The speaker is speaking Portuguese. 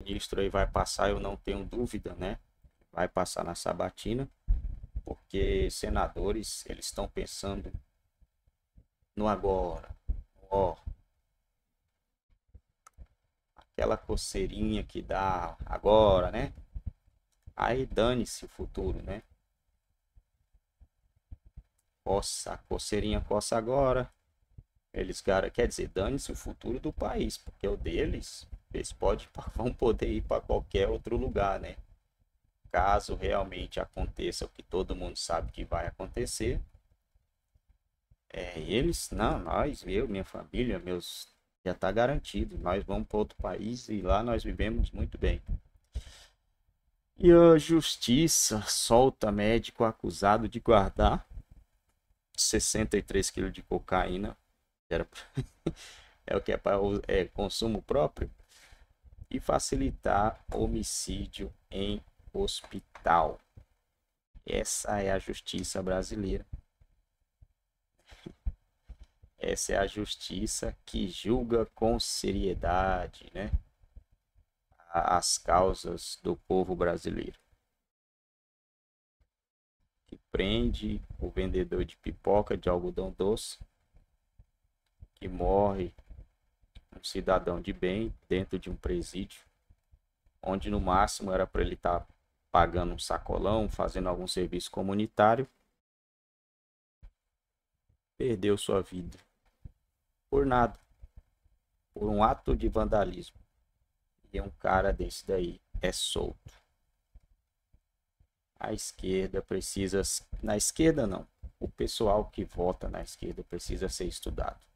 ministro aí vai passar, eu não tenho dúvida, né? Vai passar na sabatina, porque senadores, eles estão pensando no agora, ó, aquela coceirinha que dá agora, né? Aí dane-se o futuro, né? Coça, a coceirinha coça agora. Eles, cara, quer dizer, dane-se o futuro do país, porque é o deles. Eles vão poder ir para qualquer outro lugar, né? Caso realmente aconteça o que todo mundo sabe que vai acontecer, eles, não, nós, eu, minha família, meus, já está garantido. Nós vamos para outro país e lá nós vivemos muito bem. E a justiça solta médico acusado de guardar 63 kg de cocaína. Era... é o que é para consumo próprio. E facilitar homicídio em hospital. Essa é a justiça brasileira. Essa é a justiça que julga com seriedade, né, as causas do povo brasileiro. Que prende o vendedor de pipoca de algodão doce, que morre um cidadão de bem dentro de um presídio, onde no máximo era para ele estar pagando um sacolão, fazendo algum serviço comunitário. Perdeu sua vida por nada, por um ato de vandalismo. E um cara desse daí é solto. A esquerda precisa... Na esquerda não. O pessoal que vota na esquerda precisa ser estudado.